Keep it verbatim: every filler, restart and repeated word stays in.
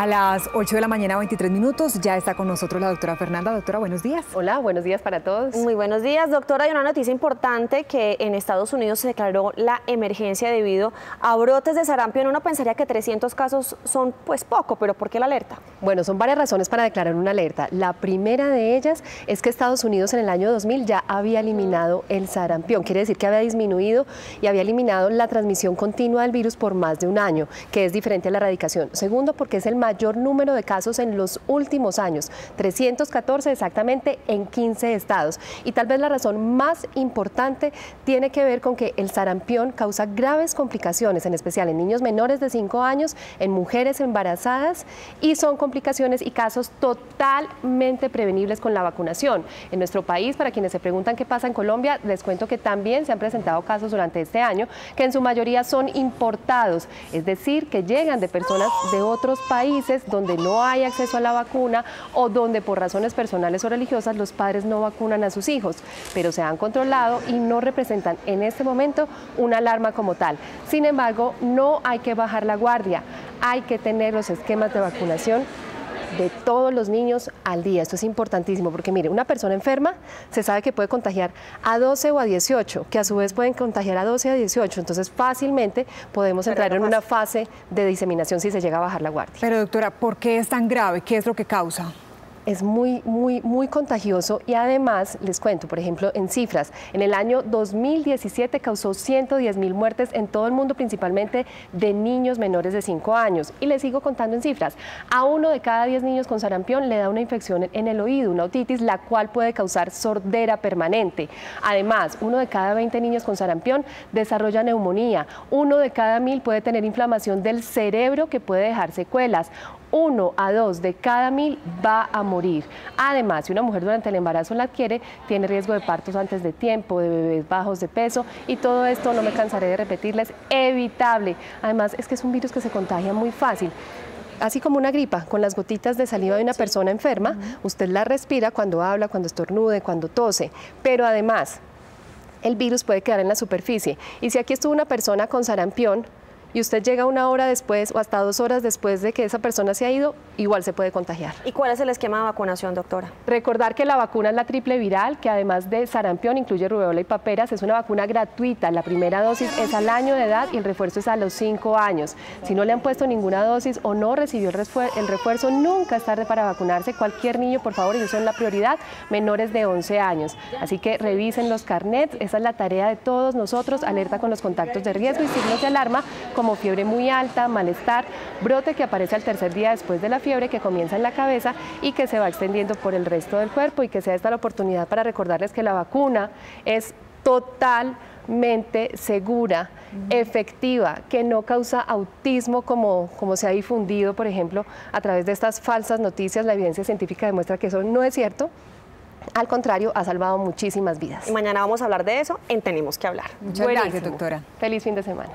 A las ocho de la mañana, veintitrés minutos, ya está con nosotros la doctora Fernanda. Doctora, buenos días. Hola, buenos días para todos. Muy buenos días, doctora. Hay una noticia importante que en Estados Unidos se declaró la emergencia debido a brotes de sarampión. Uno pensaría que trescientos casos son pues poco, pero ¿por qué la alerta? Bueno, son varias razones para declarar una alerta. La primera de ellas es que Estados Unidos en el año dos mil ya había eliminado el sarampión. Quiere decir que había disminuido y había eliminado la transmisión continua del virus por más de un año, que es diferente a la erradicación. Segundo, porque es el mayor número de casos en los últimos años, trescientos catorce exactamente en quince estados. Y tal vez la razón más importante tiene que ver con que el sarampión causa graves complicaciones, en especial en niños menores de cinco años, en mujeres embarazadas, y son complicaciones y casos totalmente prevenibles con la vacunación. En nuestro país, para quienes se preguntan qué pasa en Colombia, les cuento que también se han presentado casos durante este año que en su mayoría son importados, es decir, que llegan de personas de otros países donde no hay acceso a la vacuna o donde por razones personales o religiosas los padres no vacunan a sus hijos, pero se han controlado y no representan en este momento una alarma como tal. Sin embargo, no hay que bajar la guardia, hay que tener los esquemas de vacunación de todos los niños al día. Esto es importantísimo porque, mire, una persona enferma se sabe que puede contagiar a doce o a dieciocho, que a su vez pueden contagiar a doce o a dieciocho, entonces fácilmente podemos entrar en una fase de diseminación si se llega a bajar la guardia. Pero doctora, ¿por qué es tan grave? ¿Qué es lo que causa? Es muy, muy, muy contagioso y además, les cuento, por ejemplo, en cifras, en el año dos mil diecisiete causó ciento diez mil muertes en todo el mundo, principalmente de niños menores de cinco años. Y les sigo contando en cifras, a uno de cada diez niños con sarampión le da una infección en el oído, una otitis, la cual puede causar sordera permanente. Además, uno de cada veinte niños con sarampión desarrolla neumonía, uno de cada mil puede tener inflamación del cerebro que puede dejar secuelas, uno a dos de cada mil va a morir. Además, si una mujer durante el embarazo la adquiere, tiene riesgo de partos antes de tiempo, de bebés bajos de peso, y todo esto, no me cansaré de repetirles, evitable. Además, es que es un virus que se contagia muy fácil. Así como una gripa, con las gotitas de saliva de una persona enferma, usted la respira cuando habla, cuando estornude, cuando tose, pero además, el virus puede quedar en la superficie. Y si aquí estuvo una persona con sarampión, y usted llega una hora después o hasta dos horas después de que esa persona se ha ido, igual se puede contagiar. ¿Y cuál es el esquema de vacunación, doctora? Recordar que la vacuna es la triple viral, que además de sarampión incluye rubeola y paperas. Es una vacuna gratuita, la primera dosis es al año de edad y el refuerzo es a los cinco años. Si no le han puesto ninguna dosis o no recibió el refuerzo, el refuerzo nunca es tarde para vacunarse. Cualquier niño, por favor, ellos son la prioridad, menores de once años. Así que revisen los carnets, esa es la tarea de todos nosotros, alerta con los contactos de riesgo y signos de alarma, como fiebre muy alta, malestar, brote que aparece al tercer día después de la fiebre, que comienza en la cabeza y que se va extendiendo por el resto del cuerpo, y que sea esta la oportunidad para recordarles que la vacuna es totalmente segura, efectiva, que no causa autismo como, como se ha difundido, por ejemplo, a través de estas falsas noticias. La evidencia científica demuestra que eso no es cierto. Al contrario, ha salvado muchísimas vidas. Y mañana vamos a hablar de eso en Tenemos que hablar. Muchas gracias, doctora. Feliz fin de semana.